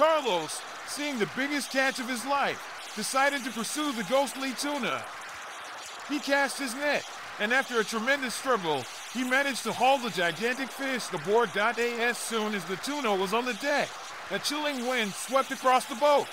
Carlos, seeing the biggest catch of his life, decided to pursue the ghostly tuna. He cast his net, and after a tremendous struggle, he managed to haul the gigantic fish aboard. As soon as the tuna was on the deck, a chilling wind swept across the boat.